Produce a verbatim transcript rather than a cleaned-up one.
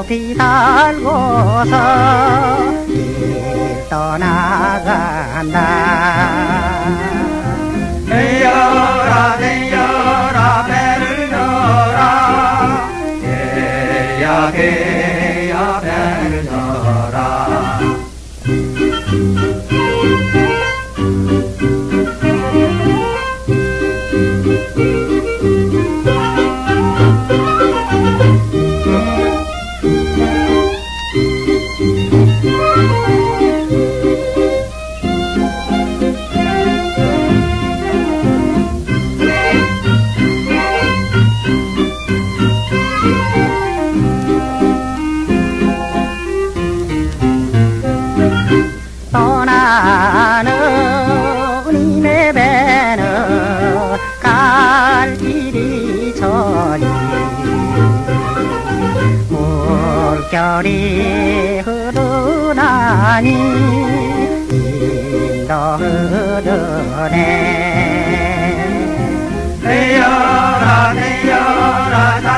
높이 달고서 길 떠나간다. 내려라 내려라 배를 져라, 개야 개야 배를 져라. 물결이 흐르나니 인도 흐르네. 내려라 내려라